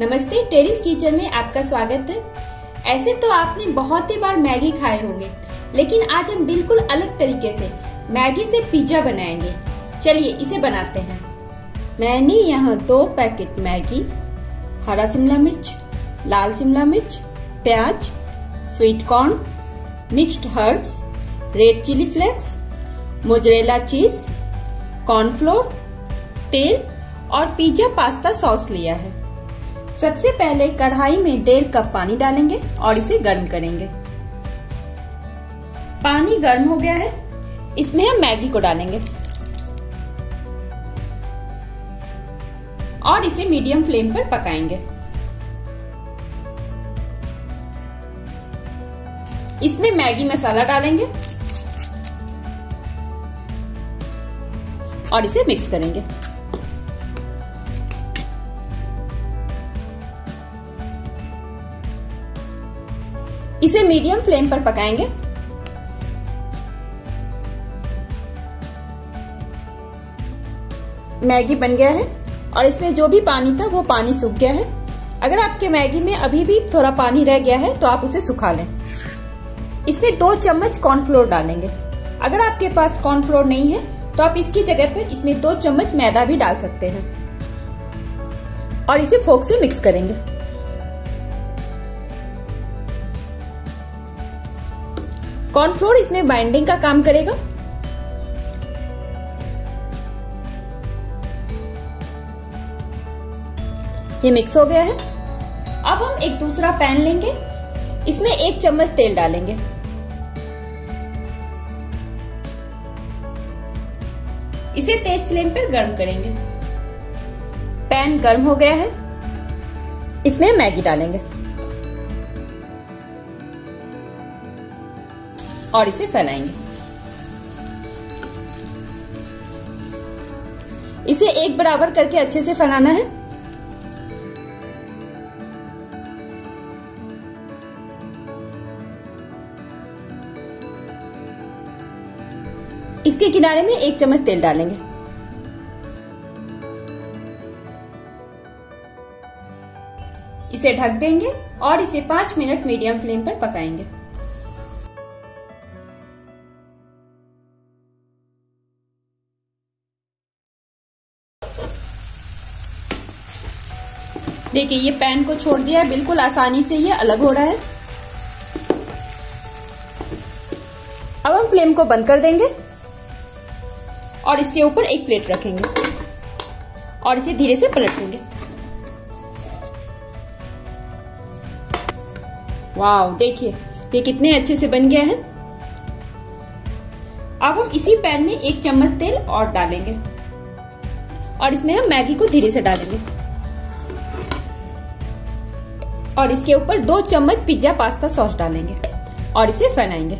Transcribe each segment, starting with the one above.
नमस्ते, terrace kitchen में आपका स्वागत है। ऐसे तो आपने बहुत ही बार मैगी खाए होंगे, लेकिन आज हम बिल्कुल अलग तरीके से मैगी से पिज्जा बनाएंगे। चलिए इसे बनाते हैं। मैंने यहाँ 2 पैकेट मैगी, हरा शिमला मिर्च, लाल शिमला मिर्च, प्याज, sweet corn, mixed herbs, red chilli flakes, mozzarella cheese, cornflour, तेल और पिज्जा पास्ता सॉस लिया है। सबसे पहले कढ़ाई में 1.5 कप पानी डालेंगे और इसे गर्म करेंगे। पानी गर्म हो गया है, इसमें हम मैगी को डालेंगे और इसे मीडियम फ्लेम पर पकाएंगे। इसमें मैगी मसाला डालेंगे और इसे मिक्स करेंगे। इसे मीडियम फ्लेम पर पकाएंगे। मैगी बन गया है और इसमें जो भी पानी था वो पानी सूख गया है। अगर आपके मैगी में अभी भी थोड़ा पानी रह गया है तो आप उसे सुखा लें। इसमें 2 चम्मच कॉर्नफ्लोर डालेंगे। अगर आपके पास कॉर्नफ्लोर नहीं है तो आप इसकी जगह पर इसमें 2 चम्मच मैदा भी डाल सकते हैं और इसे फोर्क से मिक्स करेंगे। कॉर्नफ्लोर इसमें बाइंडिंग का काम करेगा। ये मिक्स हो गया है। अब हम एक दूसरा पैन लेंगे, इसमें 1 चम्मच तेल डालेंगे। इसे तेज फ्लेम पर गर्म करेंगे। पैन गर्म हो गया है, इसमें मैगी डालेंगे और इसे फैलाएंगे। इसे एक बराबर करके अच्छे से फैलाना है। इसके किनारे में 1 चम्मच तेल डालेंगे। इसे ढक देंगे और इसे 5 मिनट मीडियम फ्लेम पर पकाएंगे। देखिए ये पैन को छोड़ दिया है, बिल्कुल आसानी से ये अलग हो रहा है। अब हम फ्लेम को बंद कर देंगे और इसके ऊपर एक प्लेट रखेंगे और इसे धीरे से पलट देंगे। वाव, देखिए ये कितने अच्छे से बन गया है। अब हम इसी पैन में 1 चम्मच तेल और डालेंगे और इसमें हम मैगी को धीरे से डालेंगे और इसके ऊपर 2 चम्मच पिज्जा पास्ता सॉस डालेंगे और इसे फैलाएंगे।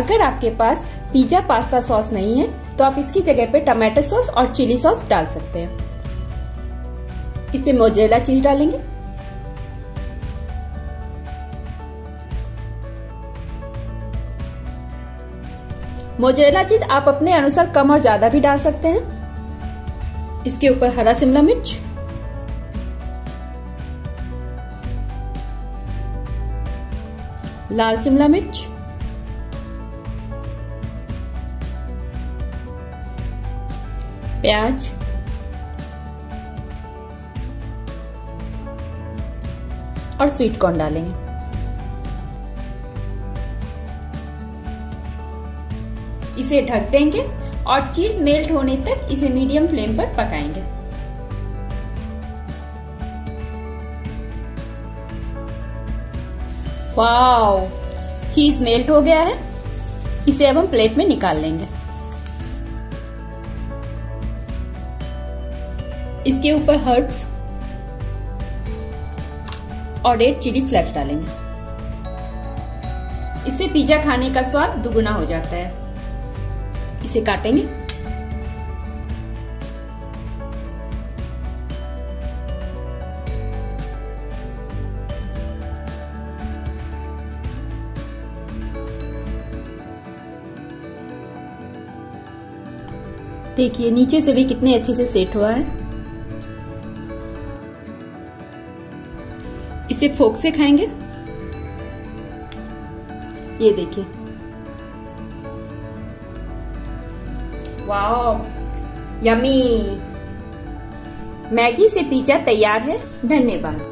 अगर आपके पास पिज्जा पास्ता सॉस नहीं है तो आप इसकी जगह पे टमाटर सॉस और चिली सॉस डाल सकते हैं। इसमें मोज़रेला चीज डालेंगे चीज आप अपने अनुसार कम और ज्यादा भी डाल सकते हैं। इसके ऊपर हरा शिमला मिर्च लाल शिमला मिर्च प्याज और स्वीट कॉर्न डालेंगे। इसे ढक देंगे और चीज मेल्ट होने तक इसे मीडियम फ्लेम पर पकाएंगे। वाओ, चीज मेल्ट हो गया है। इसे अब हम प्लेट में निकाल लेंगे। इसके ऊपर हर्ब्स और रेड चिली फ्लेक्स डालेंगे। इससे पिज्जा खाने का स्वाद दुगुना हो जाता है। इसे काटेंगे। देखिए नीचे से भी कितने अच्छे से सेट हुआ है। इसे फोक से खाएंगे। ये देखिए, वाव, यम्मी। मैगी से पिज्जा तैयार है। धन्यवाद।